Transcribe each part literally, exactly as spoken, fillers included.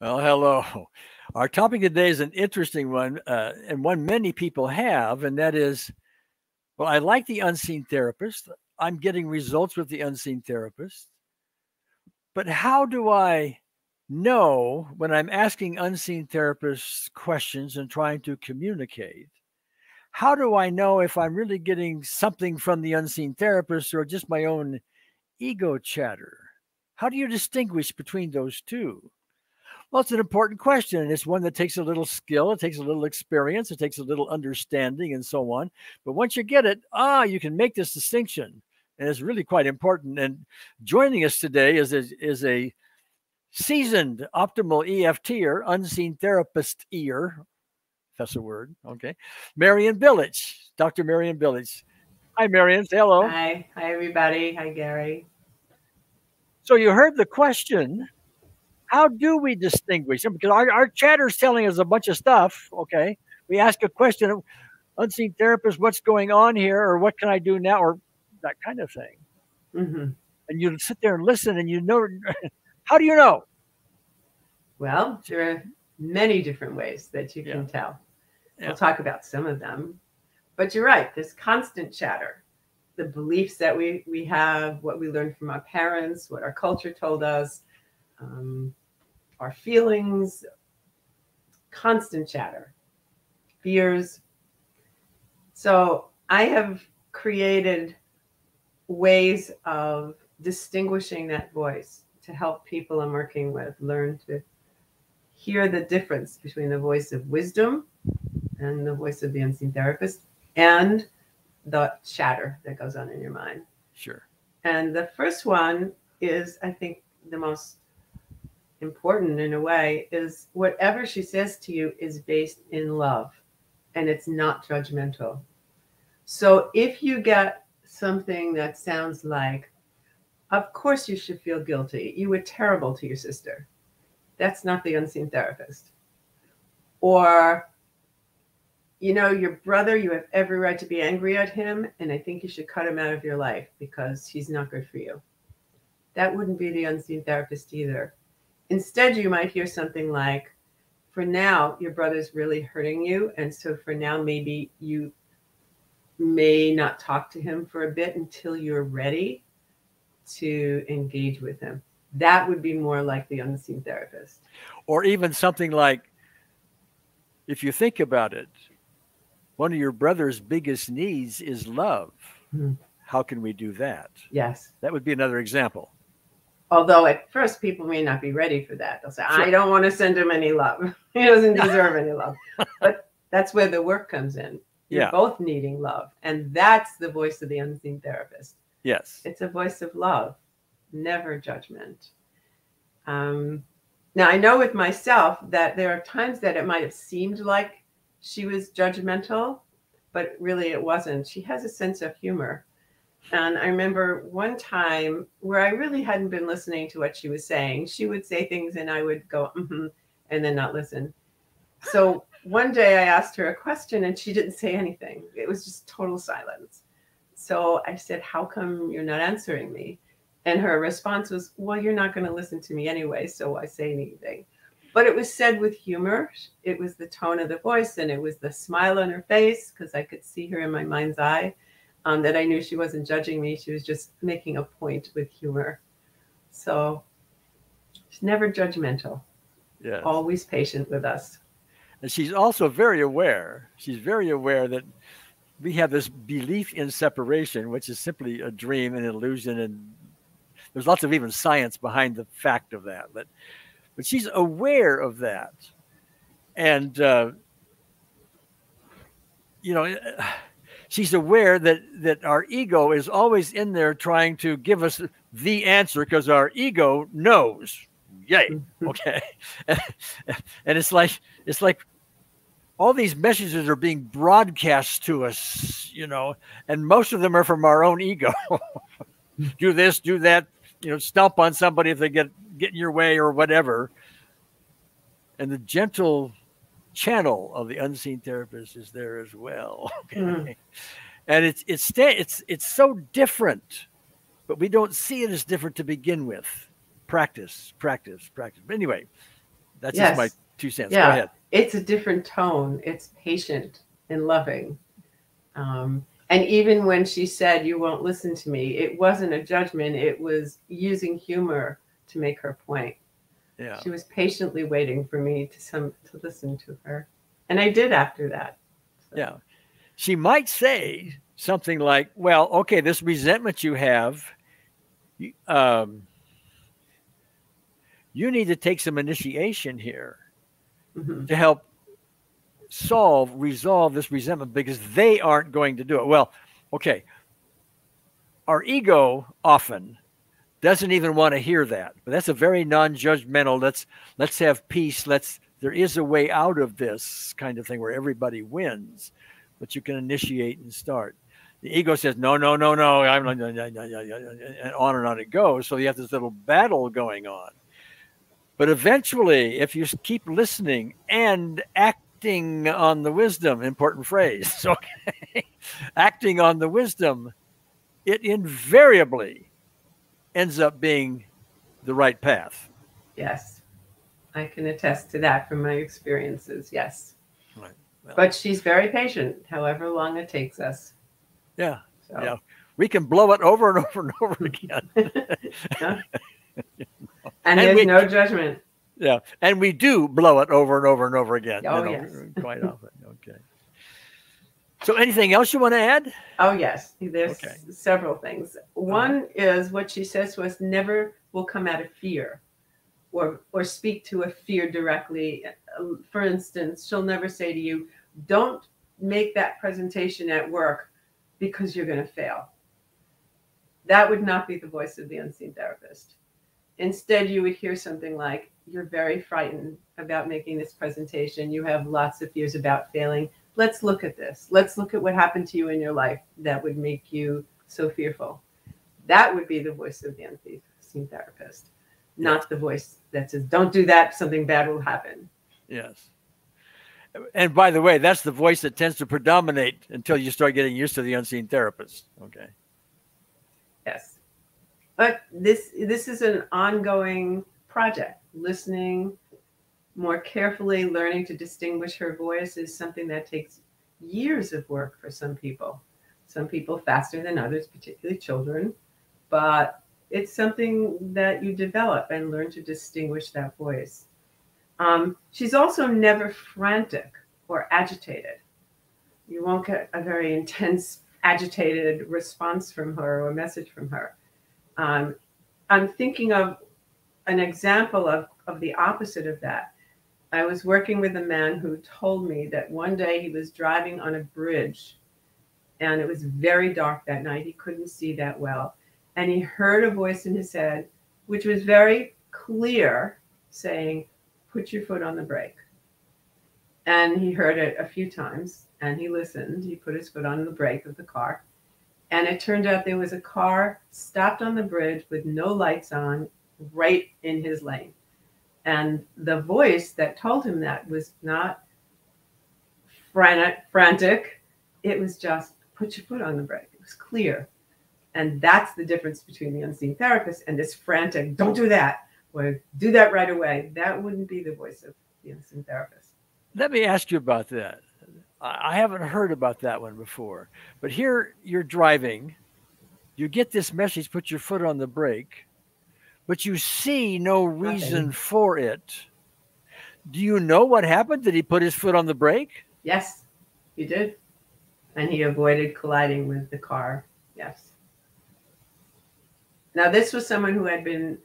Well, hello. Our topic today is an interesting one, uh, and one many people have, and that is, well, I like the unseen therapist. I'm getting results with the unseen therapist. But how do I know when I'm asking unseen therapists questions and trying to communicate? How do I know if I'm really getting something from the unseen therapist or just my own ego chatter? How do you distinguish between those two? Well, it's an important question, and it's one that takes a little skill. It takes a little experience. It takes a little understanding and so on. But once you get it, ah, you can make this distinction, and it's really quite important. And joining us today is a, is a seasoned optimal E F T er, unseen therapist-er, if that's a word, okay, Marion Billich, Doctor Marion Billich. Hi, Marion. Say hello. Hi. Hi, everybody. Hi, Gary. So you heard the question. How do we distinguish them? Because our, our chatter's telling us a bunch of stuff, okay? We ask a question, unseen therapist, what's going on here? Or what can I do now? Or that kind of thing. Mm-hmm. And you sit there and listen and you know, how do you know? Well, there are many different ways that you can yeah. tell. Yeah. We'll talk about some of them. But you're right, this constant chatter, the beliefs that we, we have, what we learned from our parents, what our culture told us, um, our feelings, constant chatter, fears. So I have created ways of distinguishing that voice to help people I'm working with learn to hear the difference between the voice of wisdom and the voice of the unseen therapist and the chatter that goes on in your mind. Sure. And the first one is, I think, the most important in a way is whatever she says to you is based in love and it's not judgmental. So if you get something that sounds like, of course you should feel guilty, you were terrible to your sister, that's not the unseen therapist. Or, you know, your brother, you have every right to be angry at him and I think you should cut him out of your life because he's not good for you. That wouldn't be the unseen therapist either. Instead, you might hear something like, for now, your brother's really hurting you. And so for now, maybe you may not talk to him for a bit until you're ready to engage with him. That would be more like the unseen therapist. Or even something like, if you think about it, one of your brother's biggest needs is love. Hmm. How can we do that? Yes. That would be another example. Although at first people may not be ready for that. They'll say, sure, I don't want to send him any love. He doesn't deserve any love. But that's where the work comes in. You're yeah. both needing love. And that's the voice of the unseen therapist. Yes. It's a voice of love, never judgment. Um, now, I know with myself that there are times that it might have seemed like she was judgmental, but really it wasn't. She has a sense of humor. And I remember one time where I really hadn't been listening to what she was saying. She would say things and I would go, mm-hmm, and then not listen. So one day I asked her a question and she didn't say anything. It was just total silence. So I said, how come you're not answering me? And her response was, well, you're not going to listen to me anyway, so why say anything? But it was said with humor. It was the tone of the voice and it was the smile on her face because I could see her in my mind's eye. Um, that I knew she wasn't judging me. She was just making a point with humor. So she's never judgmental. Yeah. Always patient with us. And she's also very aware. She's very aware that we have this belief in separation, which is simply a dream and an illusion. And there's lots of even science behind the fact of that. But, but she's aware of that. And, uh, you know... she's aware that, that our ego is always in there trying to give us the answer because our ego knows. Yay. Okay. And it's like, it's like all these messages are being broadcast to us, you know, and most of them are from our own ego. Do this, do that, you know, stomp on somebody if they get, get in your way or whatever. And the gentle channel of the unseen therapist is there as well, okay? Mm. And it's it's it's it's so different, but we don't see it as different to begin with. Practice, practice, practice. But anyway, That's yes. just my two cents. Yeah. Go ahead. It's a different tone. It's patient and loving. Um, and even when she said, you won't listen to me, it wasn't a judgment. It was using humor to make her point. Yeah. She was patiently waiting for me to some to listen to her. And I did after that. So. Yeah. She might say something like, well, okay, this resentment you have, um, you need to take some initiation here mm-hmm. to help solve, resolve this resentment because they aren't going to do it. Well, okay. Our ego often doesn't even want to hear that, but that's a very non-judgmental. Let's, let's have peace. Let's, there is a way out of this kind of thing where everybody wins, but you can initiate and start. The ego says, no, no, no, no. I'm not, and on and on it goes. So you have this little battle going on. But eventually, if you keep listening and acting on the wisdom, important phrase, okay, acting on the wisdom, it invariably ends up being the right path. Yes, I can attest to that from my experiences, yes. Right. Well, but she's very patient, however long it takes us. Yeah, so. yeah. We can blow it over and over and over again. And, and there's we, no judgment. Yeah. And we do blow it over and over and over again. Oh, you know, yes. Quite often. Okay. So anything else you want to add? Oh, yes. There's okay. several things. One right. is what she says was never will come out of fear or, or speak to a fear directly. For instance, she'll never say to you, don't make that presentation at work because you're going to fail. That would not be the voice of the unseen therapist. Instead, you would hear something like, you're very frightened about making this presentation. You have lots of fears about failing. Let's look at this. Let's look at what happened to you in your life that would make you so fearful. That would be the voice of the unseen therapist, not the voice that says, don't do that. Something bad will happen. Yes. And by the way, that's the voice that tends to predominate until you start getting used to the unseen therapist. Okay. Yes. But this this is an ongoing project. Listening more carefully, learning to distinguish her voice is something that takes years of work for some people. Some people faster than others, particularly children. But it's something that you develop and learn to distinguish that voice. Um, she's also never frantic or agitated. You won't get a very intense, agitated response from her or message from her. Um, I'm thinking of an example of, of the opposite of that. I was working with a man who told me that one day he was driving on a bridge and it was very dark that night. He couldn't see that well. And he heard a voice in his head, which was very clear, saying, put your foot on the brake. And he heard it a few times and he listened. He put his foot on the brake of the car. And it turned out there was a car stopped on the bridge with no lights on right in his lane. And the voice that told him that was not frantic. It was just put your foot on the brake. It was clear. And that's the difference between the unseen therapist and this frantic, don't do that, or do that right away. That wouldn't be the voice of the unseen therapist. Let me ask you about that. I haven't heard about that one before, but here you're driving, you get this message, put your foot on the brake, but you see no reason Nothing. for it. Do you know what happened? Did he put his foot on the brake? Yes, he did. And he avoided colliding with the car. Yes. Now, this was someone who had been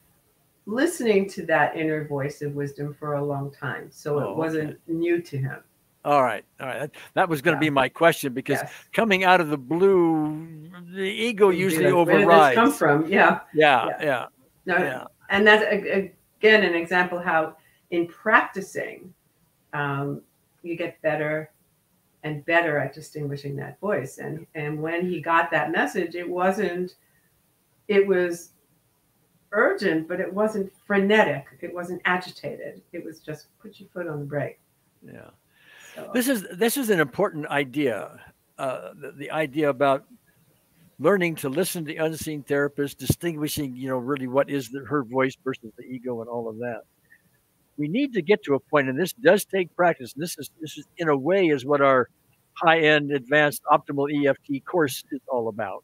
listening to that inner voice of wisdom for a long time. So oh, it wasn't okay. new to him. All right. All right. That was going yeah. to be my question because yes. coming out of the blue, the ego you usually like, overrides. Where did this come from? Yeah. Yeah. Yeah. yeah. No, yeah. And that's, again, an example how in practicing, um, you get better and better at distinguishing that voice. And, and when he got that message, it wasn't, it was urgent, but it wasn't frenetic. It wasn't agitated. It was just put your foot on the brake. Yeah. This is this is an important idea, uh, the, the idea about learning to listen to the unseen therapist, distinguishing, you know, really what is the, her voice versus the ego and all of that. we need to get to a point, and this does take practice. And this is, this is in a way is what our high-end advanced optimal E F T course is all about.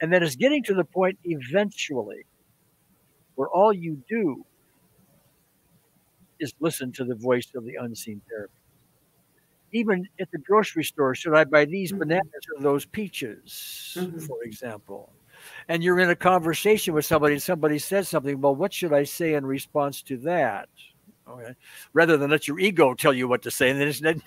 And that is getting to the point eventually where all you do is listen to the voice of the unseen therapist. Even at the grocery store, should I buy these mm-hmm. bananas or those peaches, mm-hmm. for example? And you're in a conversation with somebody and somebody says something, well, what should I say in response to that? Okay. Rather than let your ego tell you what to say. And then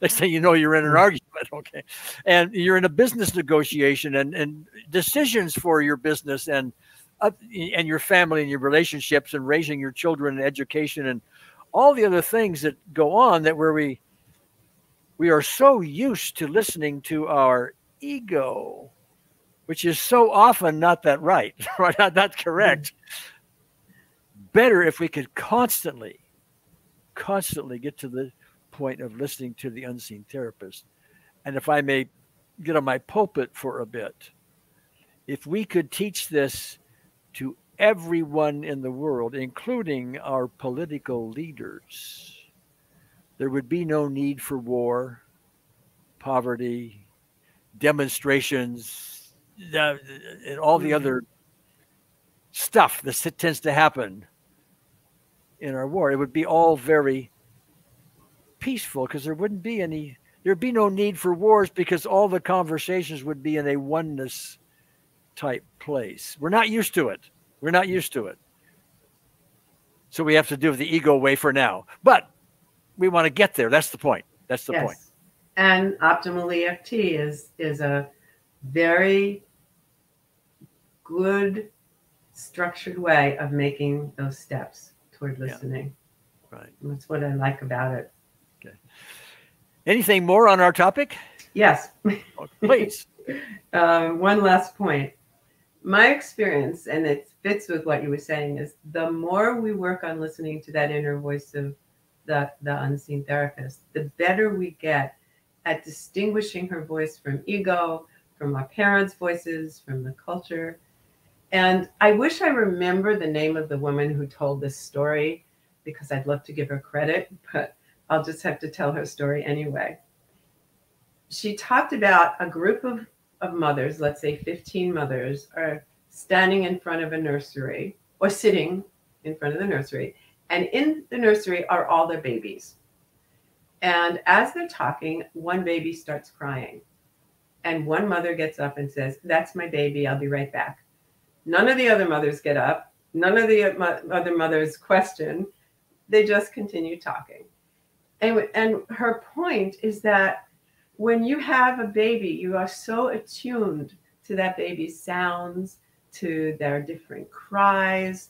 next thing you know, you're in an argument. Okay. And you're in a business negotiation and, and decisions for your business and, uh, and your family and your relationships and raising your children and education and all the other things that go on that where we, we are so used to listening to our ego, which is so often not that right, or not, not correct. Better if we could constantly, constantly get to the point of listening to the unseen therapist. And if I may get on my pulpit for a bit, if we could teach this to everyone in the world, including our political leaders, there would be no need for war, poverty, demonstrations, Uh, and all the other stuff that tends to happen in our war. It would be all very peaceful because there wouldn't be any, there'd be no need for wars because all the conversations would be in a oneness type place. We're not used to it. We're not used to it. So we have to do the ego way for now, but we want to get there. That's the point. That's the yes. point. And optimal E F T is, is a very good structured way of making those steps toward listening. Yeah, right. And that's what I like about it. Okay. Anything more on our topic? Yes. Oh, please. um, one last point. My experience, and it fits with what you were saying, is the more we work on listening to that inner voice of the, the unseen therapist, the better we get at distinguishing her voice from ego, from our parents' voices, from the culture. And I wish I remember the name of the woman who told this story because I'd love to give her credit, but I'll just have to tell her story anyway. She talked about a group of, of mothers, let's say fifteen mothers, are standing in front of a nursery or sitting in front of the nursery. And in the nursery are all their babies. And as they're talking, one baby starts crying. And one mother gets up and says, "That's my baby. I'll be right back." None of the other mothers get up. None of the other mothers question. They just continue talking. And, and her point is that when you have a baby, you are so attuned to that baby's sounds, to their different cries,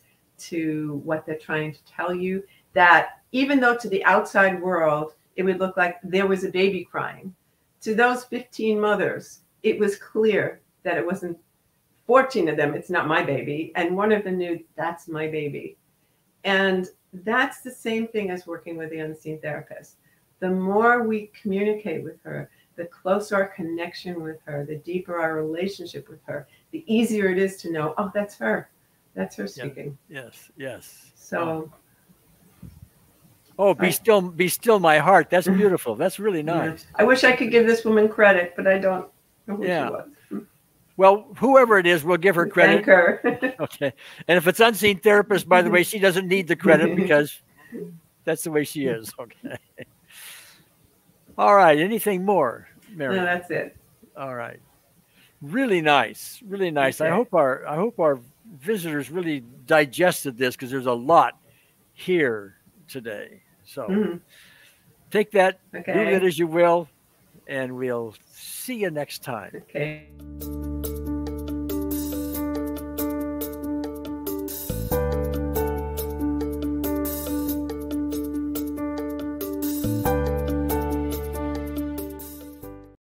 to what they're trying to tell you, that even though to the outside world, it would look like there was a baby crying, to those fifteen mothers, it was clear that it wasn't fourteen of them. It's not my baby. And one of them knew that's my baby. And that's the same thing as working with the unseen therapist. The more we communicate with her, the closer our connection with her, the deeper our relationship with her, the easier it is to know, oh, that's her. That's her speaking. Yes, yes. So. Oh, be still, be still my heart. That's beautiful. That's really nice. Yeah. I wish I could give this woman credit, but I don't know who yeah. she was. Well, whoever it is, we'll give her credit. Thank her. Okay. And if it's unseen therapist, by the way, she doesn't need the credit because that's the way she is. Okay. All right. Anything more, Mary? No, that's it. All right. Really nice. Really nice. Okay. I hope our, I hope our visitors really digested this because there's a lot here today. So mm-hmm. take that, okay. do it as you will, and we'll see you next time. Okay.